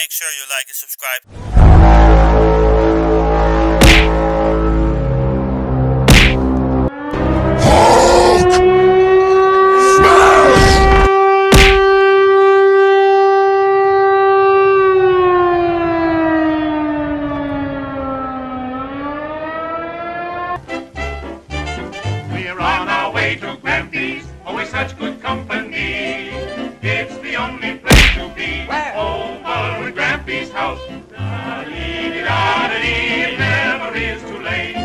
Make sure you like and subscribe. To Grampy's, always such good company. It's the only place to be. Where? Over at Grampy's house. Da-dee-dee-da-dee, it never is too late.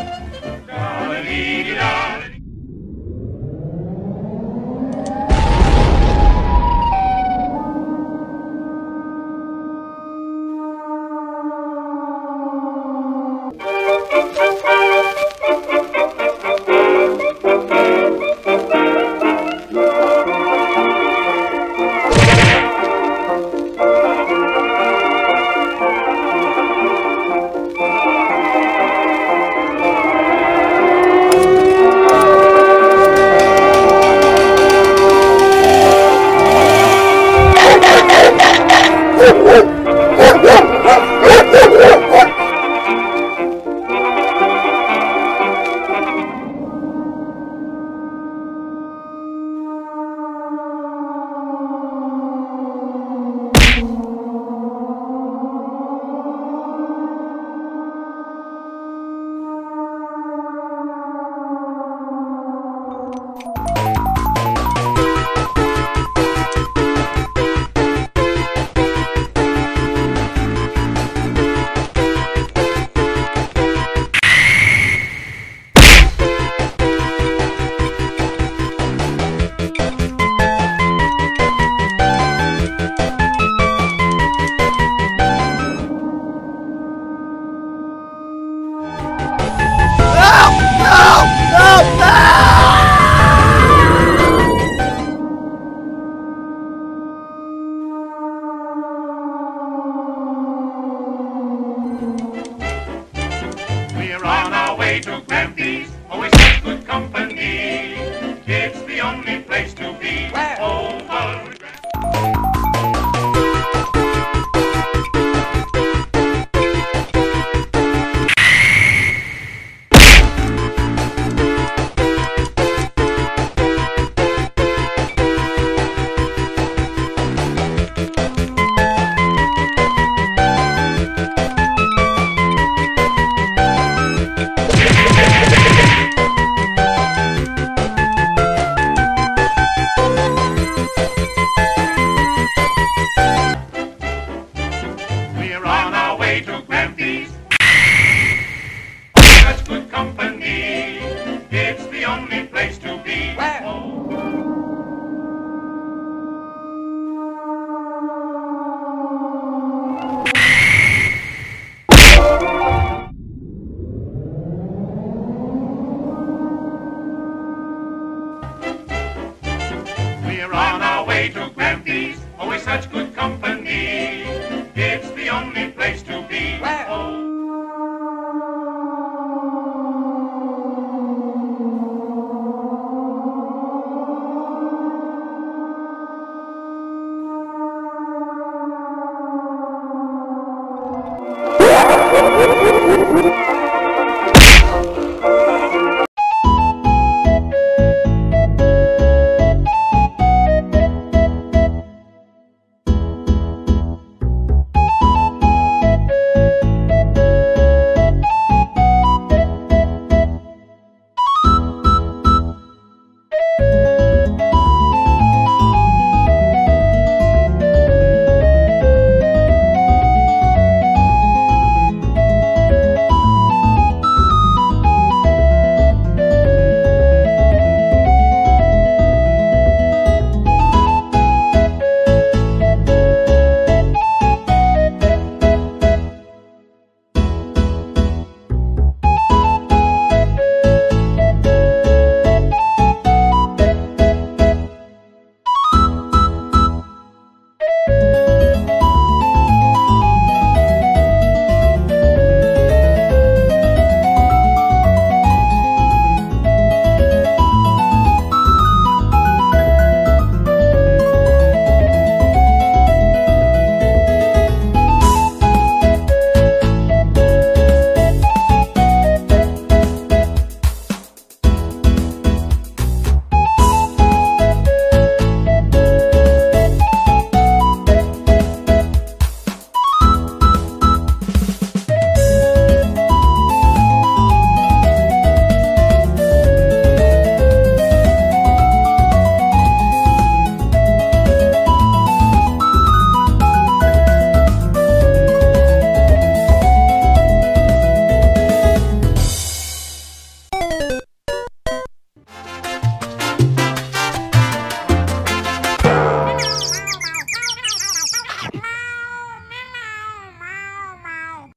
To Grampy's, always such good company. It's the only place to be. Where? Over to Grampy's, such good company. It's the only place to be. Where? We're on our way to Grampy's, always such good company. It's the only place to be. Where?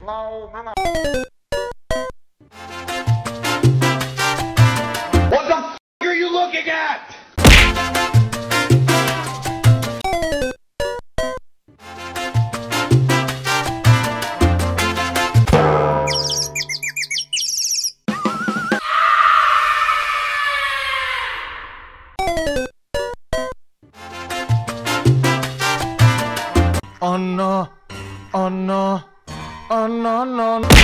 No, no, no. What the f*** are you looking at? Oh no, oh no, oh no, no, no.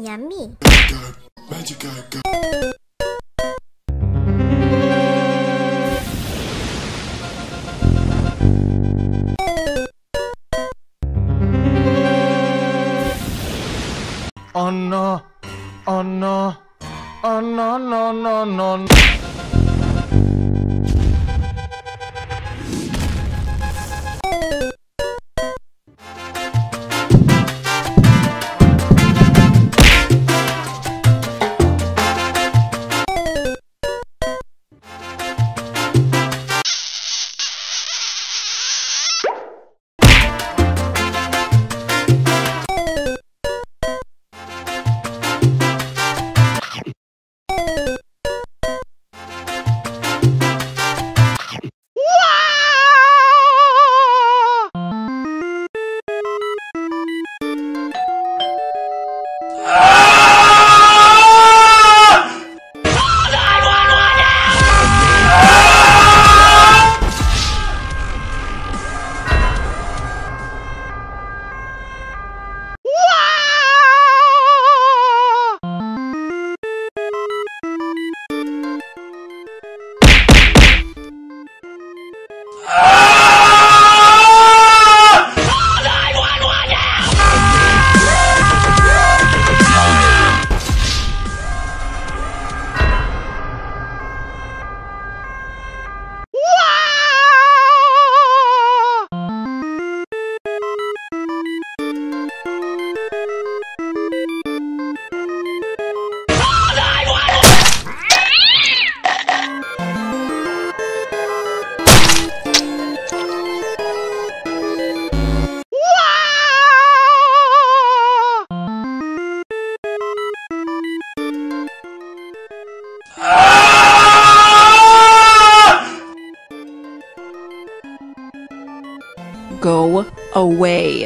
Yummy. Magic guy. Oh no, oh no, oh no, no, no, no, no. Go away.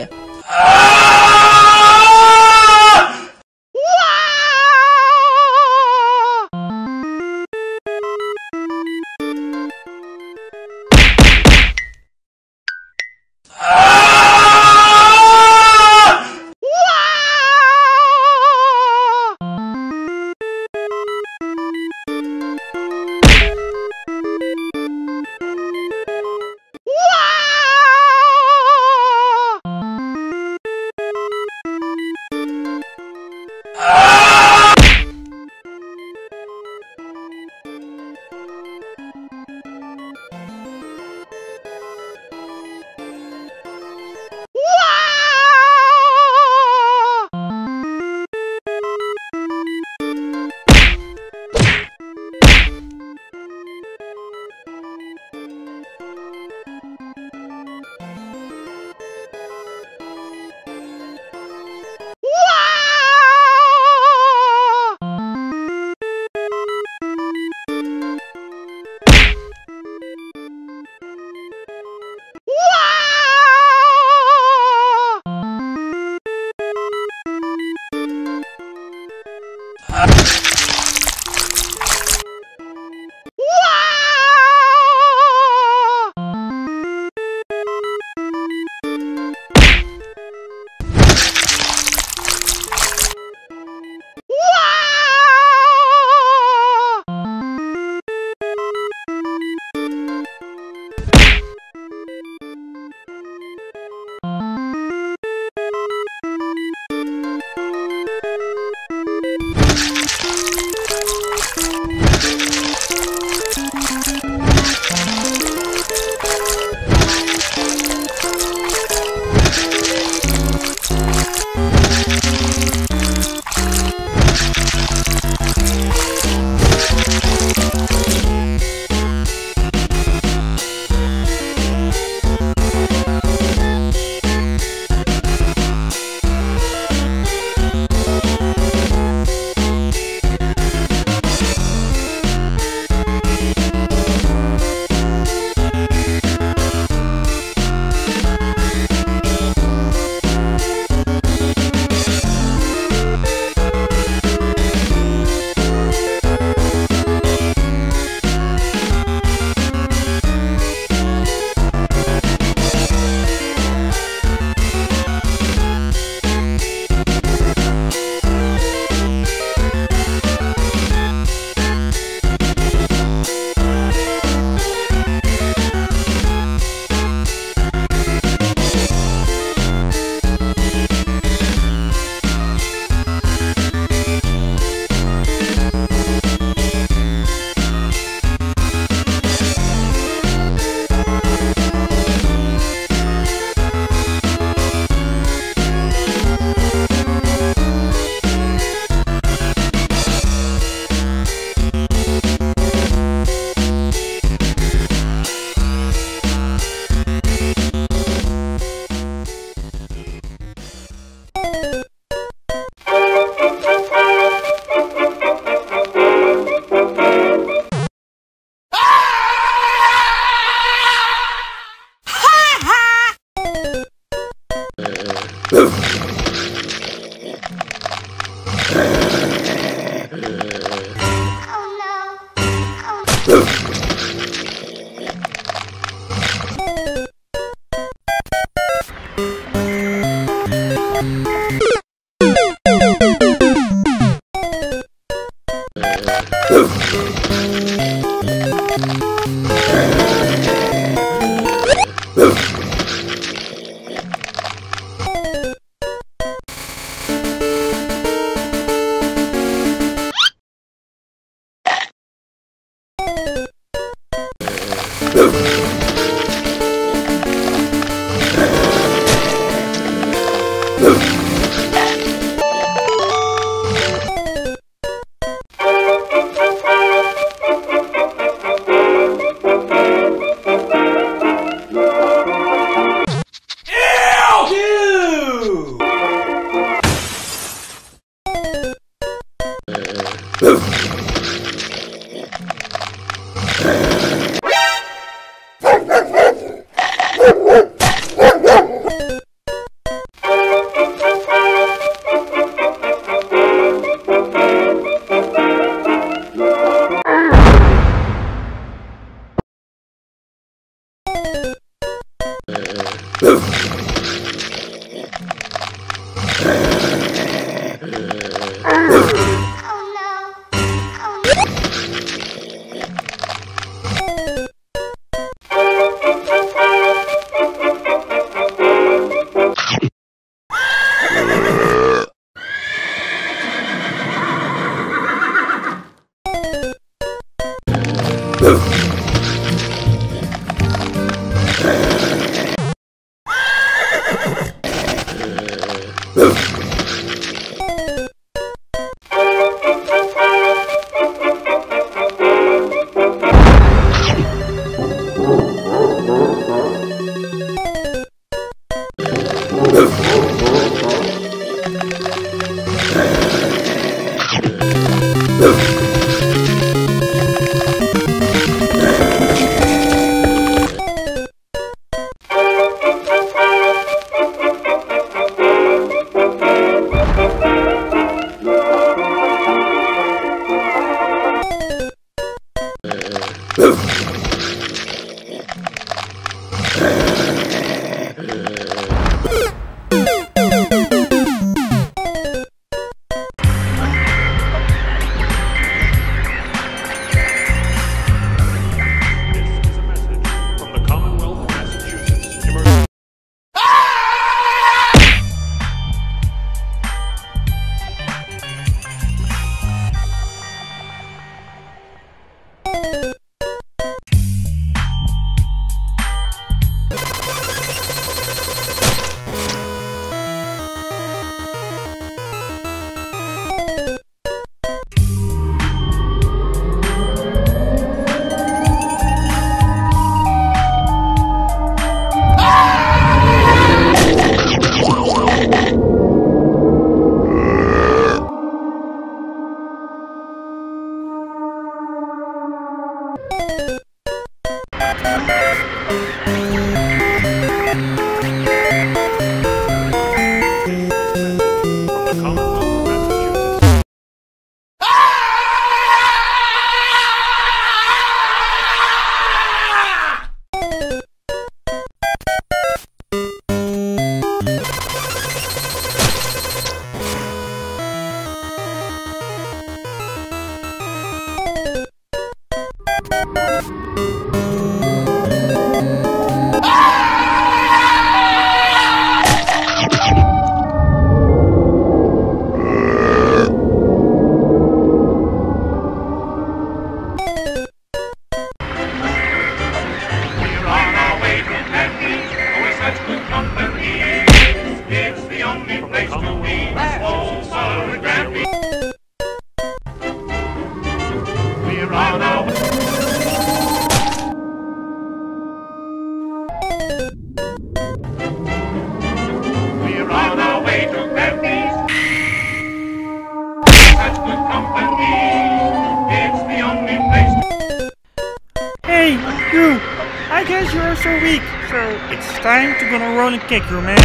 so weak, so it's time to gonna roll and kick you, man.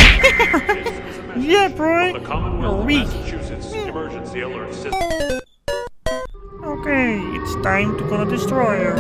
Yeah, bro. You're weak. Okay, it's time to gonna destroy her.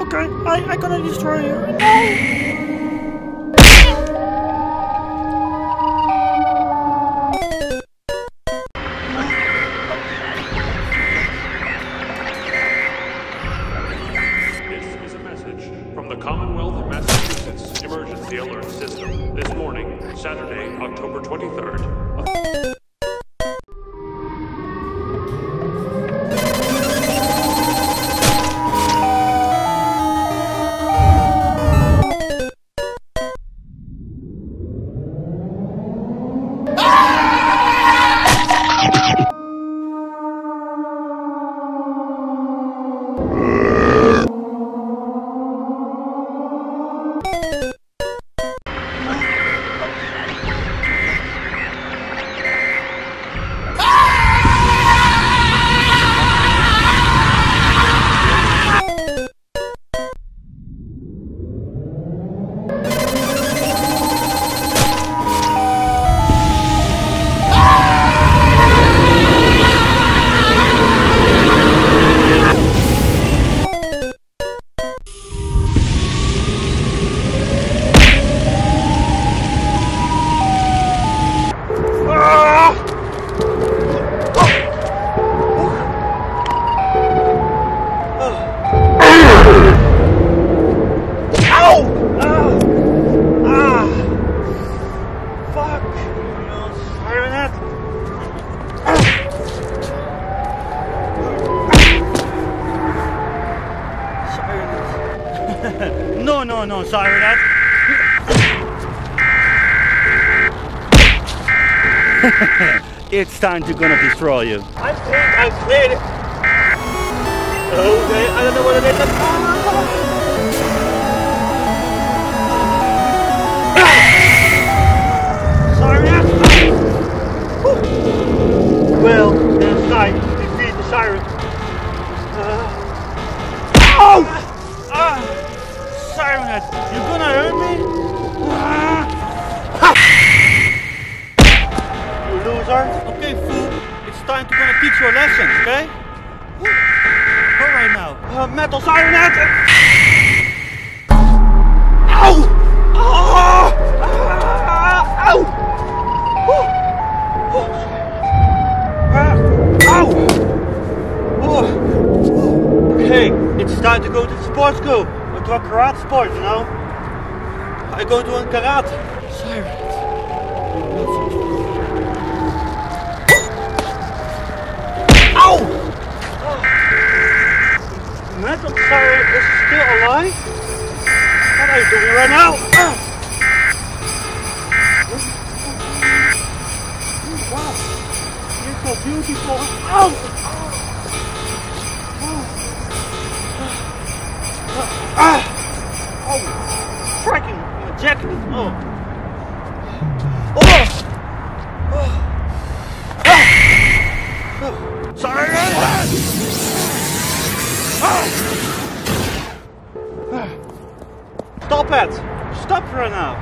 Okay, I gonna destroy her. No! No, sorry, that. It's time to gonna destroy you. I played it. Okay, I don't know what it is. Sorry, that. Well, it's time to defeat the siren. Siren Head, you gonna hurt me? You loser. Okay, fool. It's time to gonna teach you a lesson, okay? Go right now. Metal Siren Head. Ow! Ow! Ow! Okay, it's time to go to the sports school. To a karate sport, you know? I go to a karate. Siren. Ow! Oh. Metal Siren is still alive? What are you doing right now? Oh, wow. You're so beautiful. Ow! Oh, freaking jacket! Oh! Sorry! Oh! Stop it! Stop right now!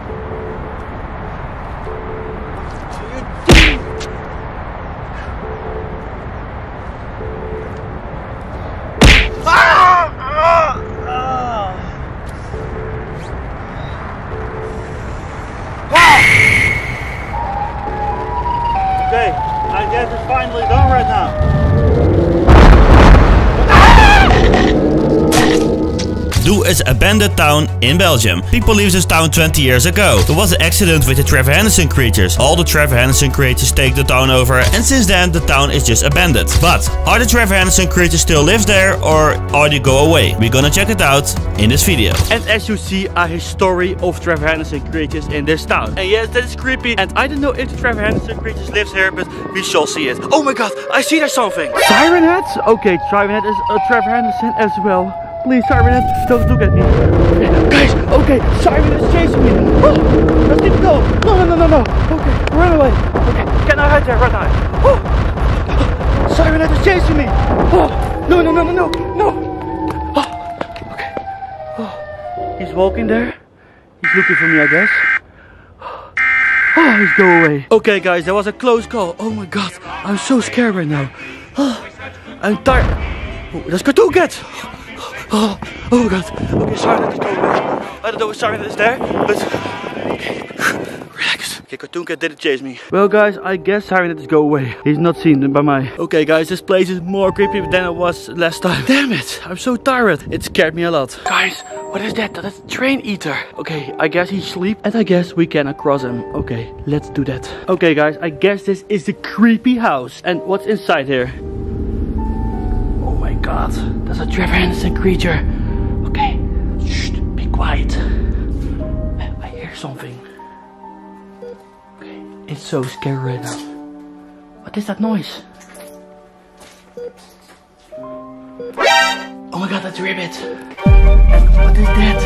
Doel is abandoned town in Belgium. People leave this town 20 years ago. There was an accident with the Trevor Henderson creatures. All the Trevor Henderson creatures take the town over, and since then the town is just abandoned. But are the Trevor Henderson creatures still live there, or are they go away? We're gonna check it out in this video. And as you see, a history of Trevor Henderson creatures in this town. And yes, that is creepy. And I don't know if the Trevor Henderson creatures lives here, but we shall see it. Oh my god, I see there's something. Siren Heads? Okay, Siren Head is a Trevor Henderson as well. Please, Siren Head, don't look at me. Guys, okay, Siren is chasing me. Oh, let's keep going. No. Okay, run away. Okay, can I hide there? Run away. Oh. Siren Head is chasing me! Oh, no! Oh, okay. Oh, he's walking there. He's looking for me, I guess. Oh, he's going away. Okay, guys, that was a close call. Oh my god, I'm so scared right now. Oh, I'm tired. Oh, that's Cartoon Cat! Oh, oh my god. Okay, Siren Head is going away. I don't know if Siren Head is there, but... Okay. Okay, Cartoon Cat didn't chase me. Well guys, I guess Siren Head is go away. He's not seen by my... Okay guys, this place is more creepy than it was last time. Damn it, I'm so tired. It scared me a lot. Guys, what is that? That's a train eater. Okay, I guess he sleeps and I guess we cannot cross him. Okay, let's do that. Okay guys, I guess this is the creepy house. And what's inside here? Oh my god, that's a Trevor Henderson creature. Okay, shh, be quiet. I hear something. It's so scary right now. What is that noise? Oh my god, that's a ribbit. What is that?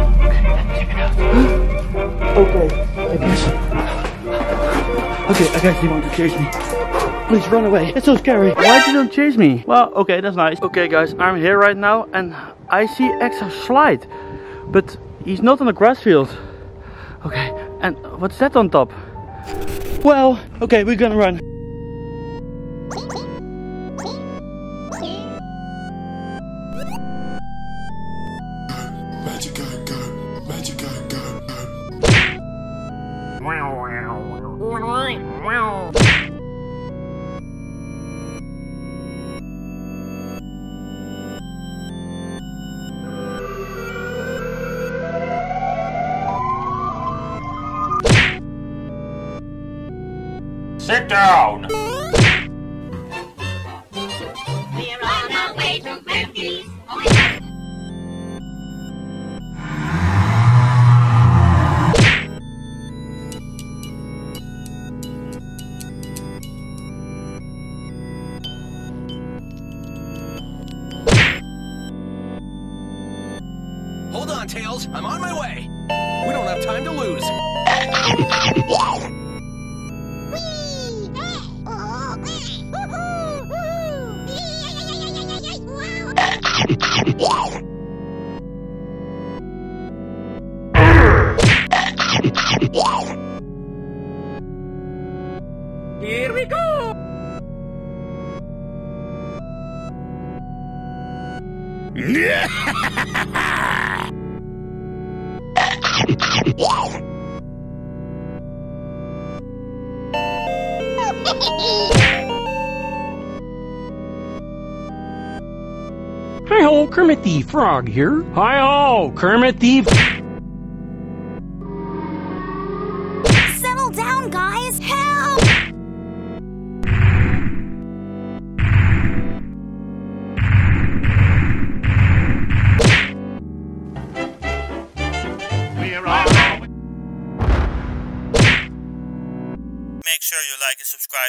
Okay, let's check it out. Huh? Okay, I guess they want to chase me. Please run away. It's so scary. Why did you don't chase me? Well, okay, that's nice. Okay guys, I'm here right now and I see Axel Slide. But he's not on the grass field. Okay, and what's that on top? Well, okay, we're gonna run. Sit down! We're on our way to Memphis! Oh my god! Hold on, Tails! I'm on my way! We don't have time to lose! Here we go! Hi-ho, Kermit the Frog here. Hi-ho, Kermit the... Settle down, guys! Help! Make sure you like and subscribe.